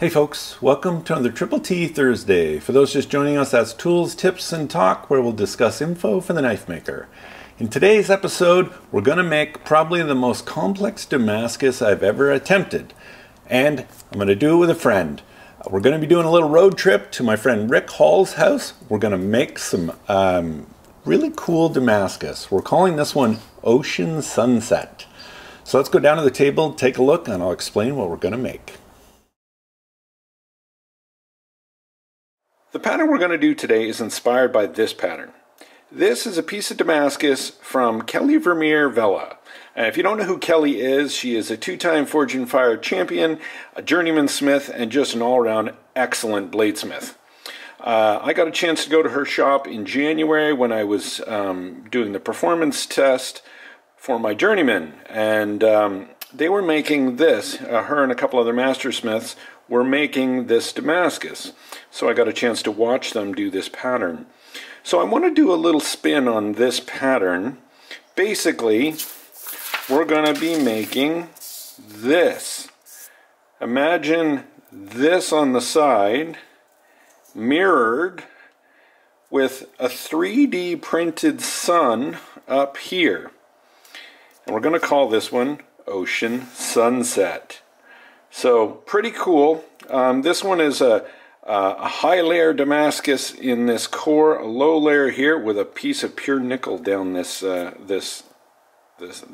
Hey folks, welcome to another Triple T Thursday. For those just joining us, that's Tools, Tips, and Talk, where we'll discuss info for the knife maker. In today's episode, we're going to make probably the most complex Damascus I've ever attempted. And I'm going to do it with a friend. We're going to be doing a little road trip to my friend Rick Hall's house. We're going to make some really cool Damascus. We're calling this one Ocean Sunset. So let's go down to the table, take a look, and I'll explain what we're going to make. The pattern we're going to do today is inspired by this pattern. This is a piece of Damascus from Kelly Vermeer Vella. If you don't know who Kelly is, she is a two-time Forge and Fire champion, a journeyman smith, and just an all-around excellent bladesmith. I got a chance to go to her shop in January when I was doing the performance test for my journeyman, and they were making this. Her and a couple other master smiths were making this Damascus. So I got a chance to watch them do this pattern. So I want to do a little spin on this pattern. Basically, we're going to be making this. Imagine this on the side, mirrored with a 3D printed sun up here. And we're going to call this one Ocean Sunset. So pretty cool. This one is a high layer Damascus in this core, a low layer here with a piece of pure nickel down this the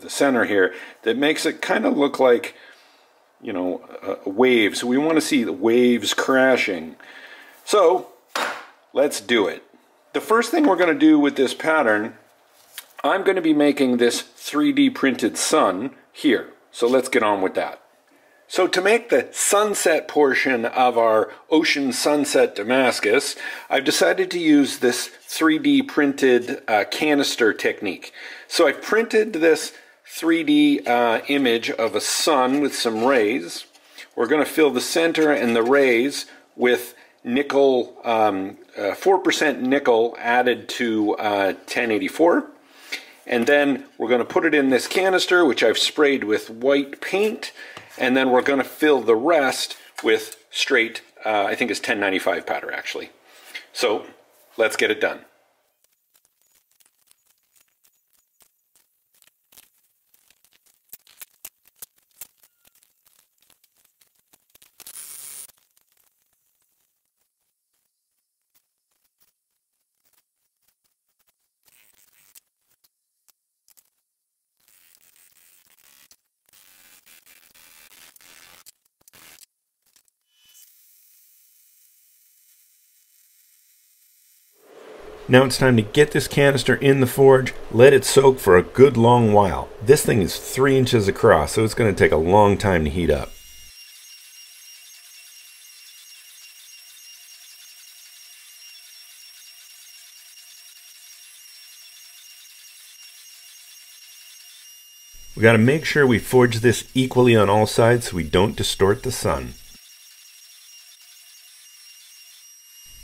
center here that makes it kind of look like, you know, waves. We want to see the waves crashing. So let's do it. The first thing we're going to do with this pattern, I'm going to be making this 3D printed sun here. So let's get on with that. So to make the sunset portion of our Ocean Sunset Damascus, I've decided to use this 3D printed canister technique. So I've printed this 3D image of a sun with some rays. We're going to fill the center and the rays with nickel, 4% nickel added to 1084. And then we're going to put it in this canister, which I've sprayed with white paint. And then we're going to fill the rest with straight, I think it's 1095 powder actually. So let's get it done. Now it's time to get this canister in the forge, let it soak for a good long while. This thing is 3 inches across, so it's going to take a long time to heat up. We got to make sure we forge this equally on all sides so we don't distort the sun.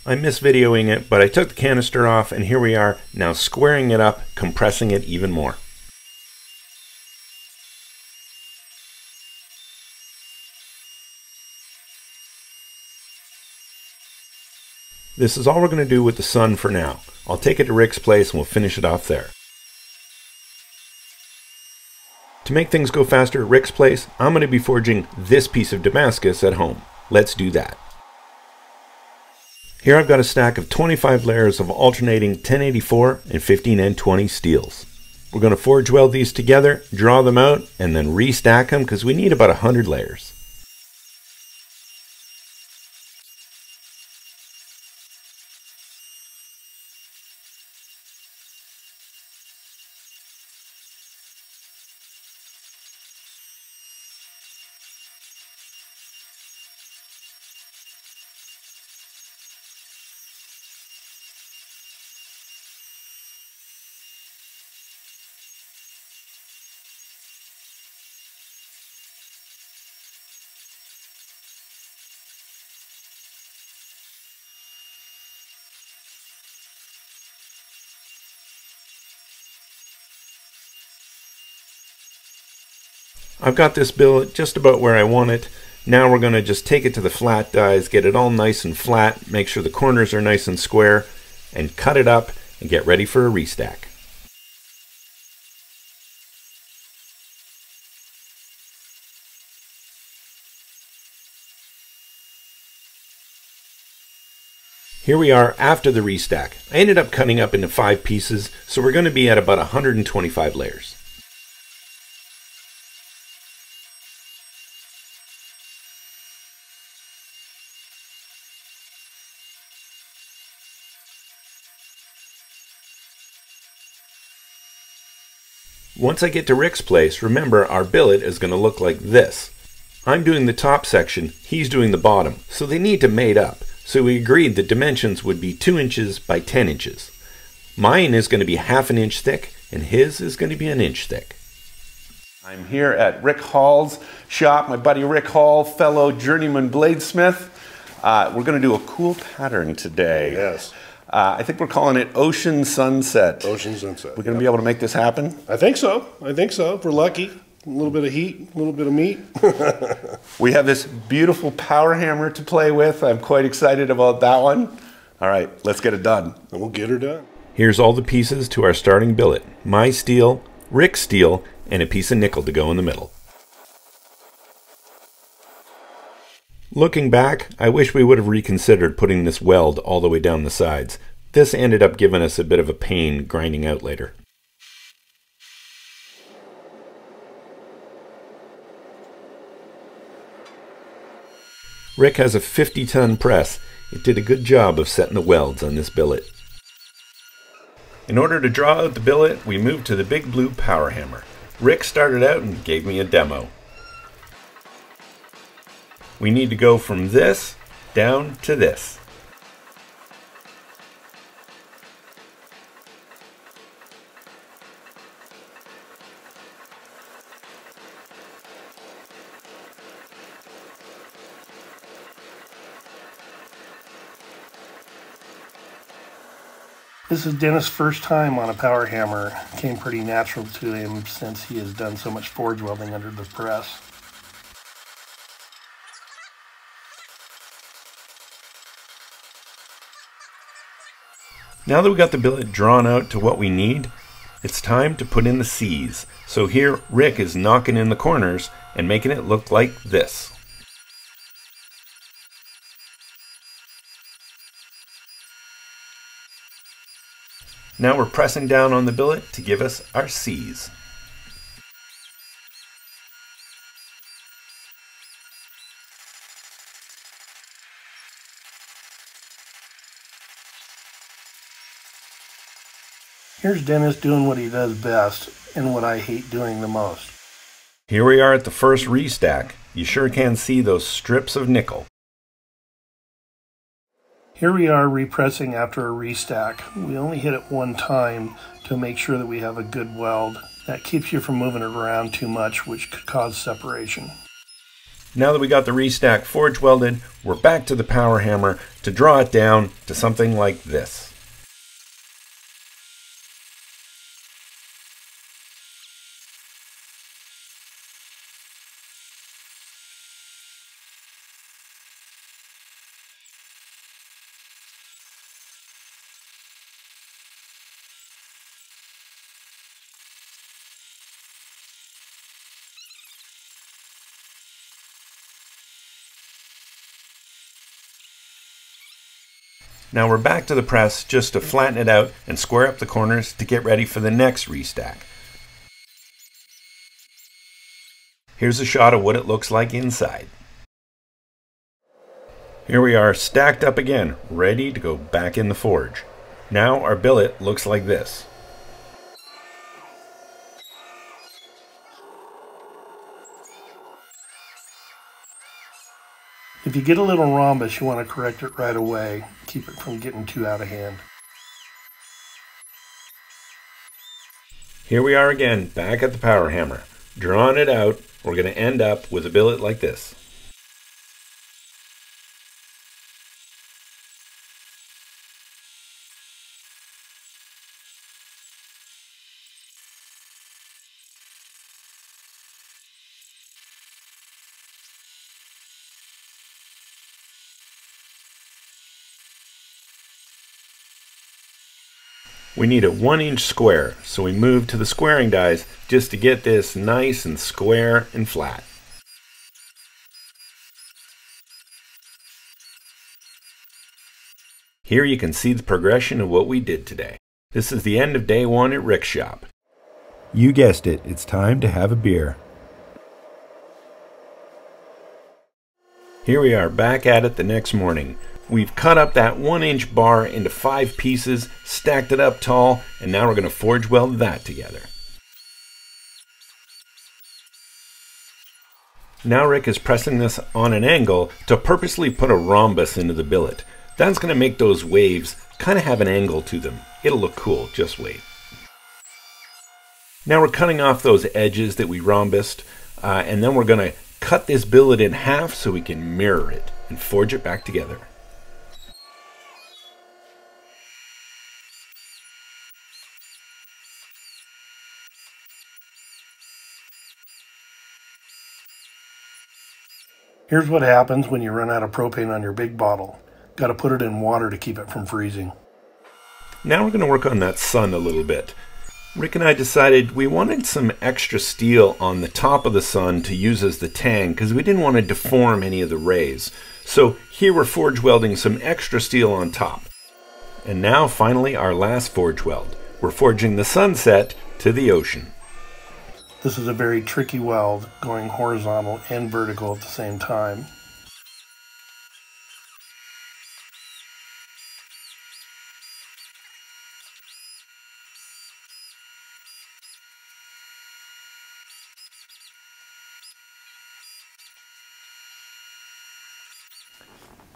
I missed videoing it, but I took the canister off and here we are now squaring it up, compressing it even more. This is all we're going to do with the sun for now. I'll take it to Rick's place and we'll finish it off there. To make things go faster at Rick's place, I'm going to be forging this piece of Damascus at home. Let's do that. Here I've got a stack of 25 layers of alternating 1084 and 15N20 steels. We're going to forge weld these together, draw them out, and then restack them because we need about 100 layers. I've got this billet just about where I want it. Now we're going to just take it to the flat dies, get it all nice and flat, make sure the corners are nice and square, and cut it up and get ready for a restack. Here we are after the restack. I ended up cutting up into 5 pieces, so we're going to be at about 125 layers. Once I get to Rick's place, remember our billet is going to look like this. I'm doing the top section, he's doing the bottom, so they need to mate up. So we agreed the dimensions would be 2 inches by 10 inches. Mine is going to be 1/2 inch thick, and his is going to be 1 inch thick. I'm here at Rick Hall's shop, my buddy Rick Hall, fellow journeyman bladesmith. We're going to do a cool pattern today. Yes. I think we're calling it Ocean Sunset. Ocean Sunset. We're going to be able to make this happen? I think so. I think so, if we're lucky. A little bit of heat, a little bit of meat. We have this beautiful power hammer to play with. I'm quite excited about that one. All right, let's get it done. And we'll get her done. Here's all the pieces to our starting billet. My steel, Rick's steel, and a piece of nickel to go in the middle. Looking back, I wish we would have reconsidered putting this weld all the way down the sides. This ended up giving us a bit of a pain grinding out later. Rick has a 50-ton press. It did a good job of setting the welds on this billet. In order to draw out the billet, we moved to the big blue power hammer. Rick started out and gave me a demo. We need to go from this down to this. This is Dennis' first time on a power hammer. It came pretty natural to him since he has done so much forge welding under the press. Now that we got the billet drawn out to what we need, it's time to put in the C's. So here Rick is knocking in the corners and making it look like this. Now we're pressing down on the billet to give us our C's. Here's Dennis doing what he does best and what I hate doing the most. Here we are at the first restack. You sure can see those strips of nickel. Here we are repressing after a restack. We only hit it one time to make sure that we have a good weld. That keeps you from moving it around too much, which could cause separation. Now that we got the restack forge welded, we're back to the power hammer to draw it down to something like this. Now we're back to the press just to flatten it out and square up the corners to get ready for the next restack. Here's a shot of what it looks like inside. Here we are stacked up again, ready to go back in the forge. Now our billet looks like this. If you get a little rhombus, you want to correct it right away. Keep it from getting too out of hand. Here we are again, back at the power hammer. Drawing it out, we're going to end up with a billet like this. We need a 1-inch square, so we move to the squaring dies just to get this nice and square and flat. Here you can see the progression of what we did today. This is the end of day one at Rick's shop. You guessed it, it's time to have a beer. Here we are back at it the next morning. We've cut up that 1-inch bar into 5 pieces, stacked it up tall, and now we're going to forge weld that together. Now Rick is pressing this on an angle to purposely put a rhombus into the billet. That's going to make those waves kind of have an angle to them. It'll look cool, just wait. Now we're cutting off those edges that we rhombused, and then we're going to cut this billet in half so we can mirror it and forge it back together. Here's what happens when you run out of propane on your big bottle. Got to put it in water to keep it from freezing. Now we're going to work on that sun a little bit. Rick and I decided we wanted some extra steel on the top of the sun to use as the tang because we didn't want to deform any of the rays. So here we're forge welding some extra steel on top. And now finally our last forge weld. We're forging the sunset to the ocean. This is a very tricky weld, going horizontal and vertical at the same time.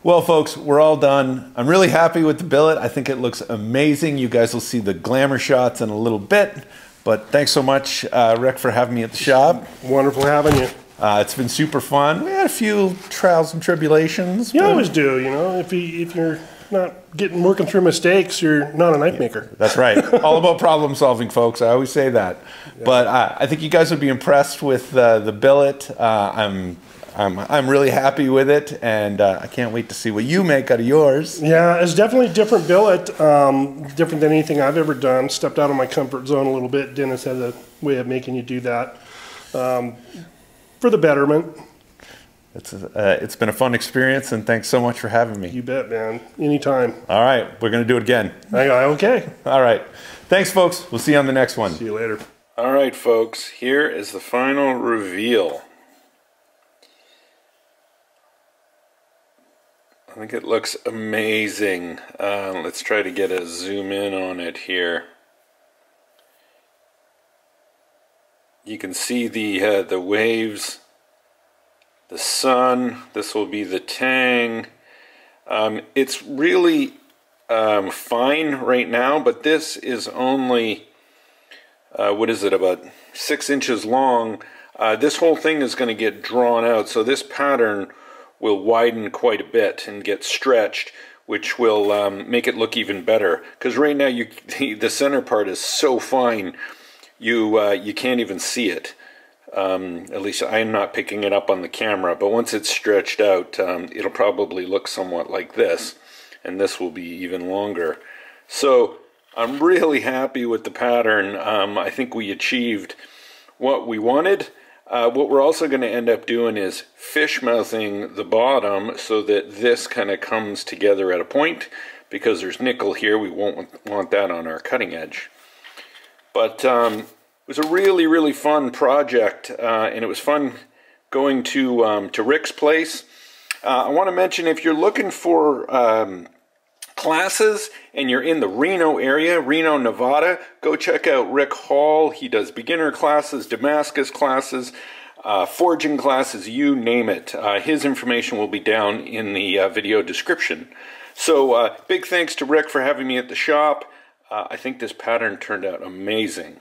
Well, folks, we're all done. I'm really happy with the billet. I think it looks amazing. You guys will see the glamour shots in a little bit. But thanks so much, Rick, for having me at the shop. Wonderful having you. It's been super fun. We had a few trials and tribulations. You always do, you know. If you're not working through mistakes, you're not a knife maker. That's right. All about problem solving, folks. I always say that. Yeah. But I think you guys would be impressed with the billet. I'm really happy with it, and I can't wait to see what you make out of yours. Yeah, it's definitely a different billet, different than anything I've ever done. Stepped out of my comfort zone a little bit. Dennis had a way of making you do that for the betterment. It's been a fun experience, and thanks so much for having me. You bet, man. Anytime. All right, we're going to do it again. Okay. All right. Thanks, folks. We'll see you on the next one. See you later. All right, folks. Here is the final reveal. I think it looks amazing. Let's try to get a zoom in on it here. You can see the waves, the sun. This will be the tang. It's really fine right now, but this is only, about 6 inches long. This whole thing is going to get drawn out, so this pattern will widen quite a bit and get stretched, which will make it look even better. Because right now, the center part is so fine, you can't even see it. At least I'm not picking it up on the camera. But once it's stretched out, it'll probably look somewhat like this, and this will be even longer. So I'm really happy with the pattern. I think we achieved what we wanted. What we're also going to end up doing is fish mouthing the bottom so that this kind of comes together at a point, because there's nickel here. We won't want that on our cutting edge. But it was a really, really fun project, and it was fun going to Rick's place. I want to mention, if you're looking for classes and you're in the Reno area, Reno, Nevada, go check out Rick Hall. He does beginner classes, Damascus classes, forging classes, you name it. His information will be down in the video description. So big thanks to Rick for having me at the shop. I think this pattern turned out amazing.